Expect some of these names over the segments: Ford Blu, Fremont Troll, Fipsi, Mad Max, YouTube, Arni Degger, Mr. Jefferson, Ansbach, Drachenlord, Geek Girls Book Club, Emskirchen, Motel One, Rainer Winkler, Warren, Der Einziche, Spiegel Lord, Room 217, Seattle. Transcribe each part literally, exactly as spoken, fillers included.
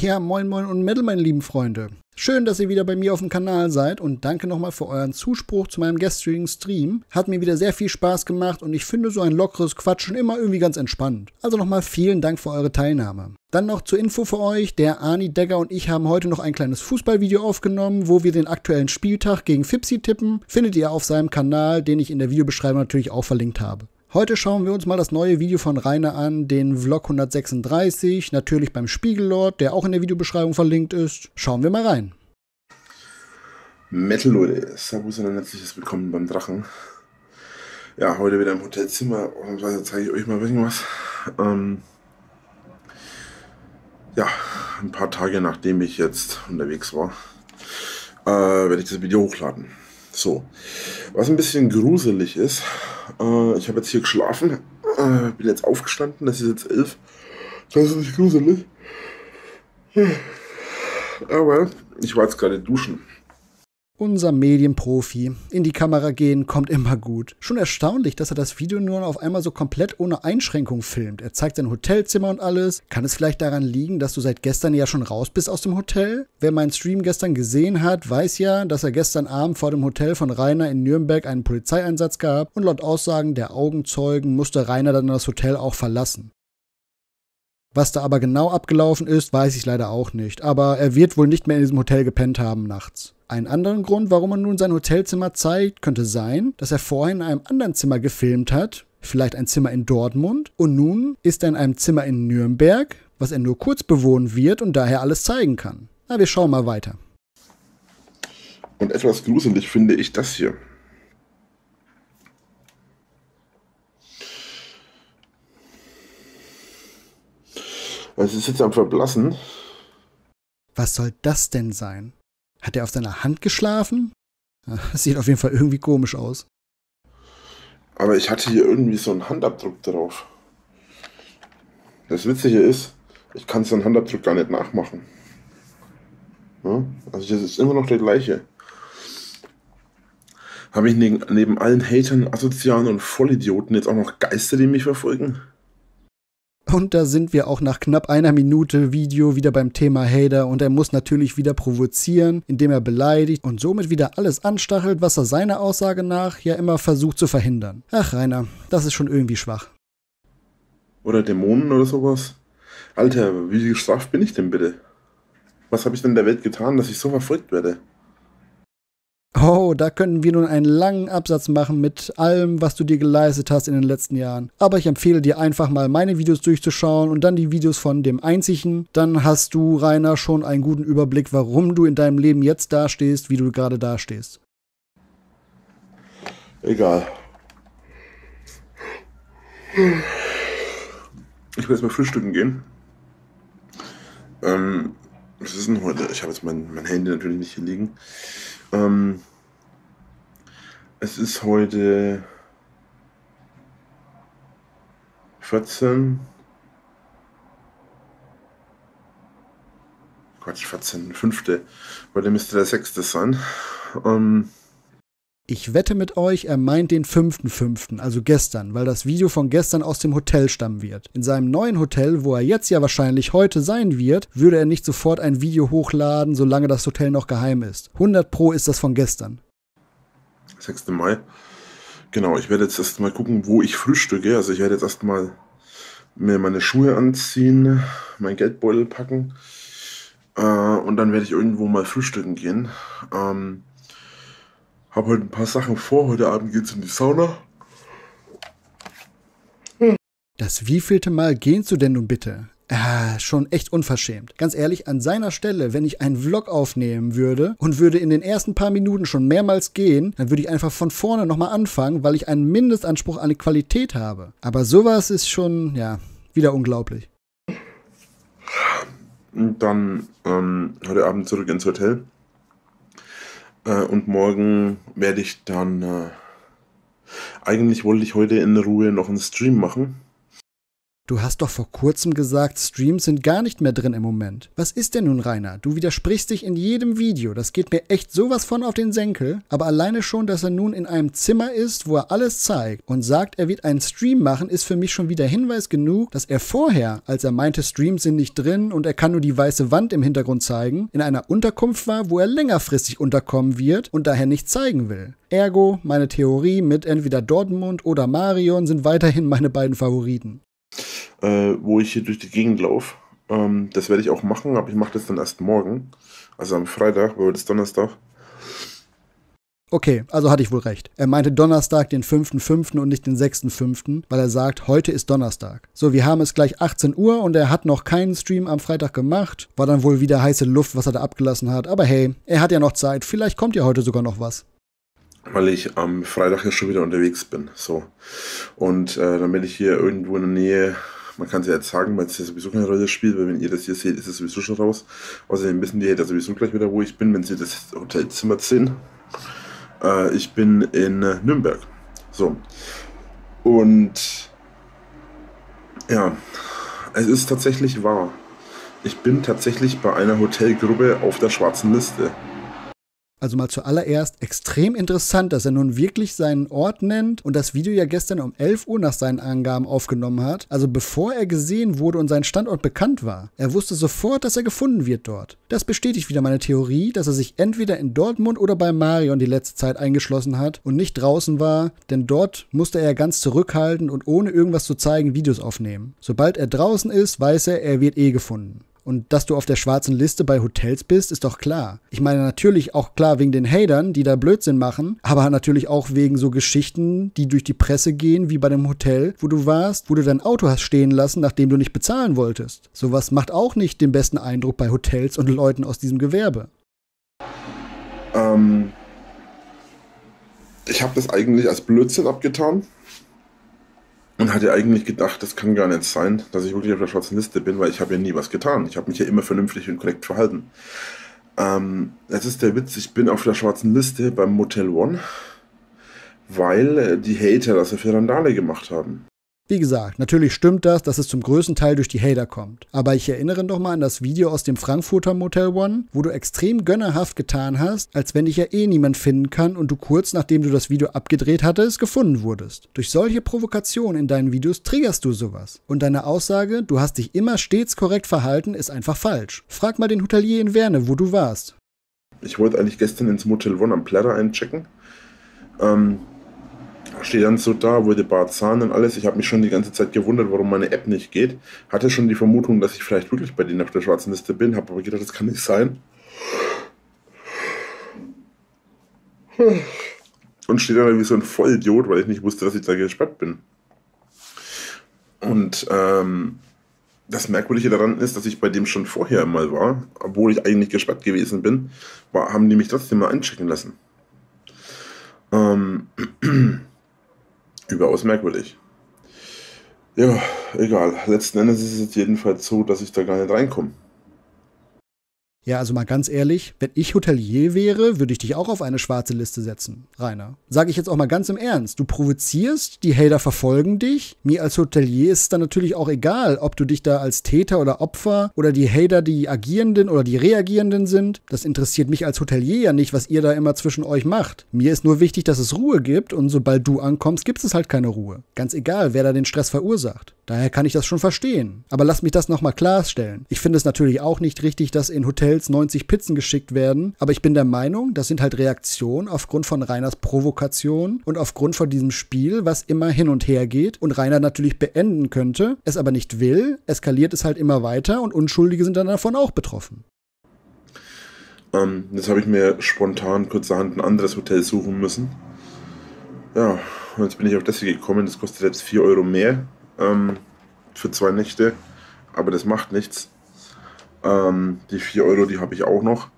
Ja, moin moin und Metal, meine lieben Freunde. Schön, dass ihr wieder bei mir auf dem Kanal seid und danke nochmal für euren Zuspruch zu meinem gestrigen Stream. Hat mir wieder sehr viel Spaß gemacht und ich finde so ein lockeres Quatschen immer irgendwie ganz entspannt. Also nochmal vielen Dank für eure Teilnahme. Dann noch zur Info für euch, der Arni Degger und ich haben heute noch ein kleines Fußballvideo aufgenommen, wo wir den aktuellen Spieltag gegen Fipsi tippen. Findet ihr auf seinem Kanal, den ich in der Videobeschreibung natürlich auch verlinkt habe. Heute schauen wir uns mal das neue Video von Rainer an, den Vlog hundertsechsunddreißig, natürlich beim Spiegel Lord, der auch in der Videobeschreibung verlinkt ist. Schauen wir mal rein. Metal Leute, Servus und ein herzliches Willkommen beim Drachen. Ja, heute wieder im Hotelzimmer und also zeige ich euch mal irgendwas. Ähm, ja, ein paar Tage nachdem ich jetzt unterwegs war, äh, werde ich das Video hochladen. So, was ein bisschen gruselig ist, äh, ich habe jetzt hier geschlafen, äh, bin jetzt aufgestanden, das ist jetzt elf, das ist nicht gruselig, aber ich war jetzt gerade duschen. Unser Medienprofi. In die Kamera gehen kommt immer gut. Schon erstaunlich, dass er das Video nur auf einmal so komplett ohne Einschränkung filmt. Er zeigt sein Hotelzimmer und alles. Kann es vielleicht daran liegen, dass du seit gestern ja schon raus bist aus dem Hotel? Wer meinen Stream gestern gesehen hat, weiß ja, dass er gestern Abend vor dem Hotel von Rainer in Nürnberg einen Polizeieinsatz gab und laut Aussagen der Augenzeugen musste Rainer dann das Hotel auch verlassen. Was da aber genau abgelaufen ist, weiß ich leider auch nicht, aber er wird wohl nicht mehr in diesem Hotel gepennt haben nachts. Einen anderen Grund, warum er nun sein Hotelzimmer zeigt, könnte sein, dass er vorhin in einem anderen Zimmer gefilmt hat, vielleicht ein Zimmer in Dortmund, und nun ist er in einem Zimmer in Nürnberg, was er nur kurz bewohnen wird und daher alles zeigen kann. Na, wir schauen mal weiter. Und etwas gruselig finde ich das hier. Es ist jetzt am Verblassen. Was soll das denn sein? Hat er auf seiner Hand geschlafen? Das sieht auf jeden Fall irgendwie komisch aus. Aber ich hatte hier irgendwie so einen Handabdruck drauf. Das Witzige ist, ich kann so einen Handabdruck gar nicht nachmachen. Ja? Also das ist immer noch der gleiche. Habe ich neben, neben allen Hatern, Asozialen und Vollidioten jetzt auch noch Geister, die mich verfolgen? Und da sind wir auch nach knapp einer Minute Video wieder beim Thema Hater und er muss natürlich wieder provozieren, indem er beleidigt und somit wieder alles anstachelt, was er seiner Aussage nach ja immer versucht zu verhindern. Ach Rainer, das ist schon irgendwie schwach. Oder Dämonen oder sowas? Alter, wie gestraft bin ich denn bitte? Was habe ich denn der Welt getan, dass ich so verfolgt werde? Oh, da könnten wir nun einen langen Absatz machen mit allem, was du dir geleistet hast in den letzten Jahren. Aber ich empfehle dir einfach mal, meine Videos durchzuschauen und dann die Videos von dem Einzigen. Dann hast du, Rainer, schon einen guten Überblick, warum du in deinem Leben jetzt dastehst, wie du gerade dastehst. Egal. Ich will jetzt mal frühstücken gehen. Ähm, was ist denn heute? Ich habe jetzt mein, mein Handy natürlich nicht hier liegen. Ähm, es ist heute vierzehn. Quatsch, vierzehn, fünf. Heute müsste der sechste sein. Ähm, ich wette mit euch, er meint den fünften fünften, also gestern, weil das Video von gestern aus dem Hotel stammen wird. In seinem neuen Hotel, wo er jetzt ja wahrscheinlich heute sein wird, würde er nicht sofort ein Video hochladen, solange das Hotel noch geheim ist. hundert Pro ist das von gestern. sechsten Mai. Genau, ich werde jetzt erstmal gucken, wo ich frühstücke. Also ich werde jetzt erstmal mir meine Schuhe anziehen, meinen Geldbeutel packen äh, und dann werde ich irgendwo mal frühstücken gehen. Ähm... Habe heute ein paar Sachen vor. Heute Abend geht's in die Sauna. Das wievielte Mal gehst du denn nun bitte? Ah, schon echt unverschämt. Ganz ehrlich, an seiner Stelle, wenn ich einen Vlog aufnehmen würde und würde in den ersten paar Minuten schon mehrmals gehen, dann würde ich einfach von vorne nochmal anfangen, weil ich einen Mindestanspruch an die Qualität habe. Aber sowas ist schon, ja, wieder unglaublich. Und dann ähm, heute Abend zurück ins Hotel. Und morgen werde ich dann, äh, eigentlich wollte ich heute in Ruhe noch einen Stream machen, Du hast doch vor kurzem gesagt, Streams sind gar nicht mehr drin im Moment. Was ist denn nun, Rainer? Du widersprichst dich in jedem Video. Das geht mir echt sowas von auf den Senkel. Aber alleine schon, dass er nun in einem Zimmer ist, wo er alles zeigt und sagt, er wird einen Stream machen, ist für mich schon wieder Hinweis genug, dass er vorher, als er meinte, Streams sind nicht drin und er kann nur die weiße Wand im Hintergrund zeigen, in einer Unterkunft war, wo er längerfristig unterkommen wird und daher nicht zeigen will. Ergo, meine Theorie mit entweder Dortmund oder Marion sind weiterhin meine beiden Favoriten. Äh, wo ich hier durch die Gegend laufe. Ähm, das werde ich auch machen, aber ich mache das dann erst morgen. Also am Freitag, weil heute ist Donnerstag. Okay, also hatte ich wohl recht. Er meinte Donnerstag, den fünften fünften und nicht den sechsten fünften, weil er sagt, heute ist Donnerstag. So, wir haben es gleich achtzehn Uhr und er hat noch keinen Stream am Freitag gemacht. War dann wohl wieder heiße Luft, was er da abgelassen hat. Aber hey, er hat ja noch Zeit. Vielleicht kommt ja heute sogar noch was. Weil ich am Freitag ja schon wieder unterwegs bin. So. Und äh, dann bin ich hier irgendwo in der Nähe, man kann es ja jetzt sagen, weil es ja sowieso keine Rolle spielt, weil wenn ihr das hier seht, ist es sowieso schon raus. Außerdem wissen die ja sowieso gleich wieder, wo ich bin, wenn sie das Hotelzimmer sehen. Äh, ich bin in äh, Nürnberg. So. Und ja, es ist tatsächlich wahr. Ich bin tatsächlich bei einer Hotelgruppe auf der schwarzen Liste. Also mal zuallererst extrem interessant, dass er nun wirklich seinen Ort nennt und das Video ja gestern um elf Uhr nach seinen Angaben aufgenommen hat, also bevor er gesehen wurde und sein Standort bekannt war. Er wusste sofort, dass er gefunden wird dort. Das bestätigt wieder meine Theorie, dass er sich entweder in Dortmund oder bei Marion die letzte Zeit eingeschlossen hat und nicht draußen war, denn dort musste er ganz zurückhaltend und ohne irgendwas zu zeigen Videos aufnehmen. Sobald er draußen ist, weiß er, er wird eh gefunden. Und dass du auf der schwarzen Liste bei Hotels bist, ist doch klar. Ich meine natürlich auch klar wegen den Hatern, die da Blödsinn machen, aber natürlich auch wegen so Geschichten, die durch die Presse gehen, wie bei dem Hotel, wo du warst, wo du dein Auto hast stehen lassen, nachdem du nicht bezahlen wolltest. Sowas macht auch nicht den besten Eindruck bei Hotels und Leuten aus diesem Gewerbe. Ähm, ich habe das eigentlich als Blödsinn abgetan. Und hatte eigentlich gedacht, das kann gar nicht sein, dass ich wirklich auf der schwarzen Liste bin, weil ich habe ja nie was getan. Ich habe mich ja immer vernünftig und korrekt verhalten. Ähm, das ist der Witz, ich bin auf der schwarzen Liste beim Motel One, weil die Hater das für Randale gemacht haben. Wie gesagt, natürlich stimmt das, dass es zum größten Teil durch die Hater kommt. Aber ich erinnere doch mal an das Video aus dem Frankfurter Motel One, wo du extrem gönnerhaft getan hast, als wenn dich ja eh niemand finden kann und du kurz nachdem du das Video abgedreht hattest, gefunden wurdest. Durch solche Provokationen in deinen Videos triggerst du sowas. Und deine Aussage, du hast dich immer stets korrekt verhalten, ist einfach falsch. Frag mal den Hotelier in Werne, wo du warst. Ich wollte eigentlich gestern ins Motel One am Platter einchecken. Ähm... Stehe dann so da, wurde bar zahlen und alles. Ich habe mich schon die ganze Zeit gewundert, warum meine App nicht geht. Hatte schon die Vermutung, dass ich vielleicht wirklich bei denen auf der schwarzen Liste bin. Habe aber gedacht, das kann nicht sein. Und stehe dann wie so ein Vollidiot, weil ich nicht wusste, dass ich da gesperrt bin. Und ähm, das Merkwürdige daran ist, dass ich bei dem schon vorher mal war. Obwohl ich eigentlich gesperrt gewesen bin, war, haben die mich trotzdem mal einchecken lassen. Ähm... Überaus merkwürdig. Ja, egal. Letzten Endes ist es jetzt jedenfalls so, dass ich da gar nicht reinkomme. Ja, also mal ganz ehrlich, wenn ich Hotelier wäre, würde ich dich auch auf eine schwarze Liste setzen, Rainer. Sage ich jetzt auch mal ganz im Ernst. Du provozierst, die Hater verfolgen dich. Mir als Hotelier ist es dann natürlich auch egal, ob du dich da als Täter oder Opfer oder die Hater, die Agierenden oder die Reagierenden sind. Das interessiert mich als Hotelier ja nicht, was ihr da immer zwischen euch macht. Mir ist nur wichtig, dass es Ruhe gibt und sobald du ankommst, gibt es halt keine Ruhe. Ganz egal, wer da den Stress verursacht. Daher kann ich das schon verstehen. Aber lass mich das nochmal klarstellen. Ich finde es natürlich auch nicht richtig, dass in Hotels neunzig Pizzen geschickt werden. Aber ich bin der Meinung, das sind halt Reaktionen aufgrund von Rainers Provokation und aufgrund von diesem Spiel, was immer hin und her geht und Rainer natürlich beenden könnte, es aber nicht will, eskaliert es halt immer weiter und Unschuldige sind dann davon auch betroffen. Ähm, jetzt habe ich mir spontan kurzerhand ein anderes Hotel suchen müssen. Ja, und jetzt bin ich auf das hier gekommen. Das kostet jetzt vier Euro mehr. Ähm, für zwei Nächte, aber das macht nichts. Ähm, die vier Euro, die habe ich auch noch.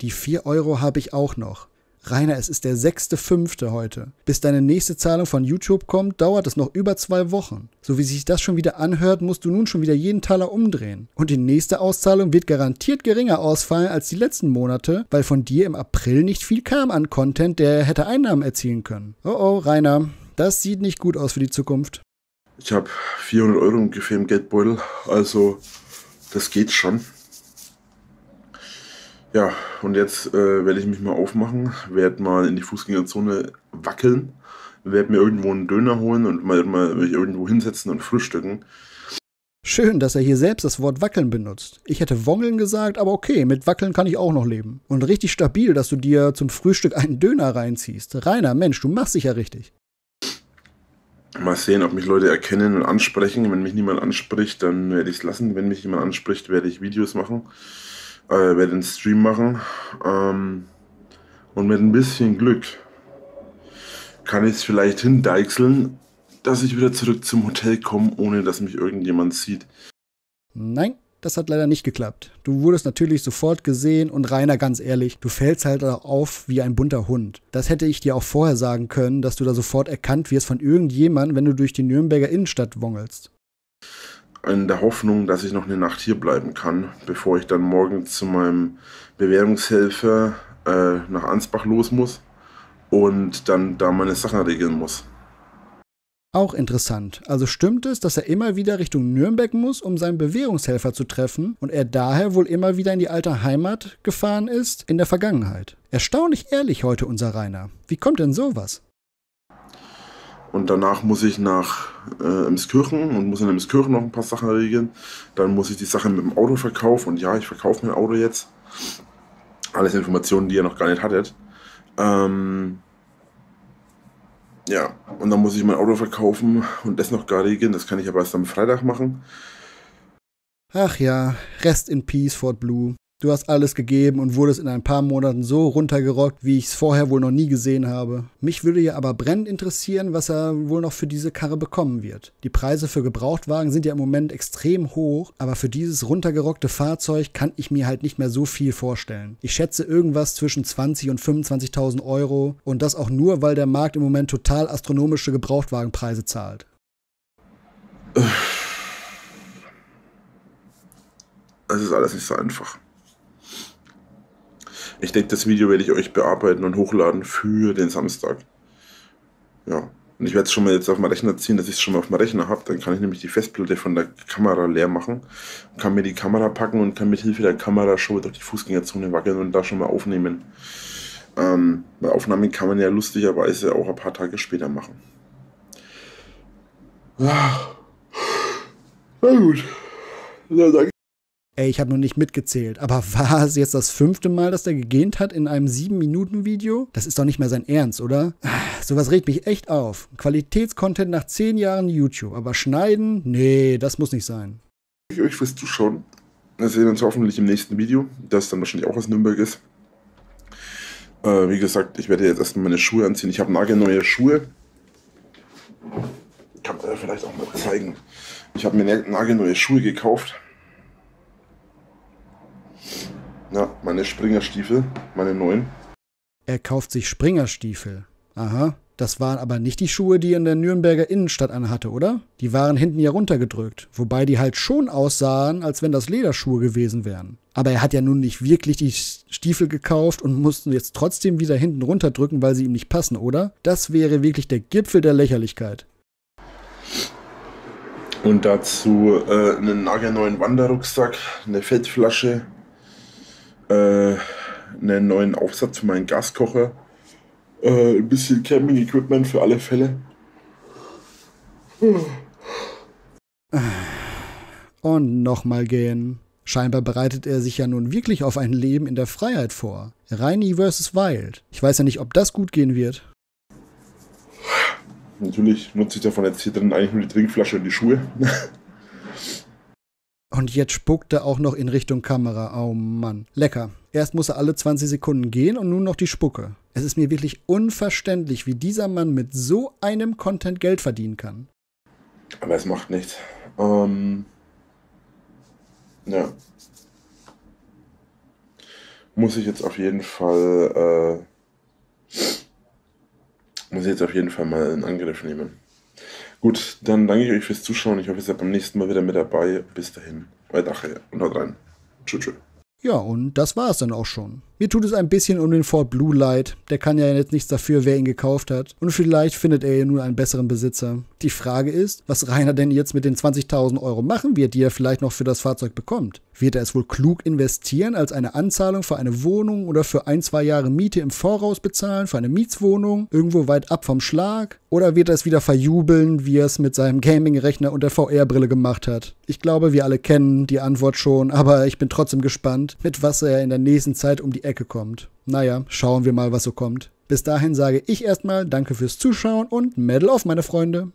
Die vier Euro habe ich auch noch. Rainer, es ist der sechste fünfte heute. Bis deine nächste Zahlung von YouTube kommt, dauert es noch über zwei Wochen. So wie sich das schon wieder anhört, musst du nun schon wieder jeden Taler umdrehen. Und die nächste Auszahlung wird garantiert geringer ausfallen als die letzten Monate, weil von dir im April nicht viel kam an Content, der hätte Einnahmen erzielen können. Oh oh, Rainer, das sieht nicht gut aus für die Zukunft. Ich habe vierhundert Euro ungefähr im Geldbeutel, also das geht schon. Ja, und jetzt äh, werde ich mich mal aufmachen, werde mal in die Fußgängerzone wackeln, werde mir irgendwo einen Döner holen und mal, mal mich irgendwo hinsetzen und frühstücken. Schön, dass er hier selbst das Wort wackeln benutzt. Ich hätte wongeln gesagt, aber okay, mit wackeln kann ich auch noch leben. Und richtig stabil, dass du dir zum Frühstück einen Döner reinziehst. Rainer, Mensch, du machst dich ja richtig. Mal sehen, ob mich Leute erkennen und ansprechen. Wenn mich niemand anspricht, dann werde ich es lassen. Wenn mich jemand anspricht, werde ich Videos machen, äh, werde einen Stream machen. Ähm, und mit ein bisschen Glück kann ich es vielleicht hindeichseln, dass ich wieder zurück zum Hotel komme, ohne dass mich irgendjemand sieht. Nein, das hat leider nicht geklappt. Du wurdest natürlich sofort gesehen und Rainer, ganz ehrlich, du fällst halt auch auf wie ein bunter Hund. Das hätte ich dir auch vorher sagen können, dass du da sofort erkannt wirst von irgendjemandem, wenn du durch die Nürnberger Innenstadt wongelst. In der Hoffnung, dass ich noch eine Nacht hier bleiben kann, bevor ich dann morgen zu meinem Bewährungshelfer äh, nach Ansbach los muss und dann da meine Sachen regeln muss. Auch interessant. Also stimmt es, dass er immer wieder Richtung Nürnberg muss, um seinen Bewährungshelfer zu treffen und er daher wohl immer wieder in die alte Heimat gefahren ist in der Vergangenheit. Erstaunlich ehrlich heute unser Rainer. Wie kommt denn sowas? Und danach muss ich nach äh, Emskirchen und muss in Emskirchen noch ein paar Sachen regeln. Dann muss ich die Sachen mit dem Auto verkaufen und ja, ich verkaufe mein Auto jetzt. Alles Informationen, die ihr noch gar nicht hattet. Ähm... Ja, und dann muss ich mein Auto verkaufen und das noch gar regeln. Das kann ich aber erst am Freitag machen. Ach ja, Rest in Peace, Ford Blu. Du hast alles gegeben und wurdest in ein paar Monaten so runtergerockt, wie ich es vorher wohl noch nie gesehen habe. Mich würde ja aber brennend interessieren, was er wohl noch für diese Karre bekommen wird. Die Preise für Gebrauchtwagen sind ja im Moment extrem hoch, aber für dieses runtergerockte Fahrzeug kann ich mir halt nicht mehr so viel vorstellen. Ich schätze irgendwas zwischen zwanzig und fünfundzwanzigtausend Euro und das auch nur, weil der Markt im Moment total astronomische Gebrauchtwagenpreise zahlt. Das ist alles nicht so einfach. Ich denke, das Video werde ich euch bearbeiten und hochladen für den Samstag. Ja, und ich werde es schon mal jetzt auf meinen Rechner ziehen, dass ich es schon mal auf meinen Rechner habe. Dann kann ich nämlich die Festplatte von der Kamera leer machen, kann mir die Kamera packen und kann mit Hilfe der Kamera schon durch die Fußgängerzone wackeln und da schon mal aufnehmen. Ähm, bei Aufnahmen kann man ja lustigerweise auch ein paar Tage später machen. Ja. Na gut. Na, danke. Ey, ich habe noch nicht mitgezählt, aber war es jetzt das fünfte Mal, dass der gegähnt hat in einem sieben Minuten Video? Das ist doch nicht mehr sein Ernst, oder? Sowas regt mich echt auf. Qualitätscontent nach zehn Jahren YouTube, aber schneiden? Nee, das muss nicht sein. Ich danke euch fürs Zuschauen. Wir sehen uns hoffentlich im nächsten Video, das dann wahrscheinlich auch aus Nürnberg ist. Äh, wie gesagt, ich werde jetzt erstmal meine Schuhe anziehen. Ich habe nagelneue Schuhe. Kann man ja vielleicht auch mal zeigen. Ich habe mir nagelneue Schuhe gekauft. Na, ja, meine Springerstiefel, meine neuen. Er kauft sich Springerstiefel. Aha, das waren aber nicht die Schuhe, die er in der Nürnberger Innenstadt anhatte, oder? Die waren hinten ja runtergedrückt, wobei die halt schon aussahen, als wenn das Lederschuhe gewesen wären. Aber er hat ja nun nicht wirklich die Stiefel gekauft und musste jetzt trotzdem wieder hinten runterdrücken, weil sie ihm nicht passen, oder? Das wäre wirklich der Gipfel der Lächerlichkeit. Und dazu äh, einen nagelneuen Wanderrucksack, eine Feldflasche, einen neuen Aufsatz für meinen Gaskocher, äh, ein bisschen Camping-Equipment für alle Fälle. Hm. Und nochmal gehen. Scheinbar bereitet er sich ja nun wirklich auf ein Leben in der Freiheit vor. Rainy versus Wild. Ich weiß ja nicht, ob das gut gehen wird. Natürlich nutze ich davon jetzt hier drin eigentlich nur die Trinkflasche und die Schuhe. Und jetzt spuckt er auch noch in Richtung Kamera. Oh Mann. Lecker. Erst muss er alle zwanzig Sekunden gehen und nun noch die Spucke. Es ist mir wirklich unverständlich, wie dieser Mann mit so einem Content Geld verdienen kann. Aber es macht nichts. Ähm. Ja. Muss ich jetzt auf jeden Fall, äh, muss ich jetzt auf jeden Fall mal in Angriff nehmen. Gut, dann danke ich euch fürs Zuschauen. Ich hoffe, ihr seid beim nächsten Mal wieder mit dabei. Bis dahin, euer Dache und haut rein. Tschüss, tschüss. Ja, und das war es dann auch schon. Mir tut es ein bisschen um den Ford Blu leid. Der kann ja jetzt nichts dafür, wer ihn gekauft hat. Und vielleicht findet er ja nun einen besseren Besitzer. Die Frage ist, was Rainer denn jetzt mit den zwanzigtausend Euro machen wird, die er vielleicht noch für das Fahrzeug bekommt. Wird er es wohl klug investieren, als eine Anzahlung für eine Wohnung oder für ein, zwei Jahre Miete im Voraus bezahlen, für eine Mietswohnung, irgendwo weit ab vom Schlag? Oder wird er es wieder verjubeln, wie er es mit seinem Gaming-Rechner und der V R-Brille gemacht hat? Ich glaube, wir alle kennen die Antwort schon, aber ich bin trotzdem gespannt, mit was er in der nächsten Zeit um die Ecke kommt. Naja, schauen wir mal, was so kommt. Bis dahin sage ich erstmal danke fürs Zuschauen und Mädel auf, meine Freunde!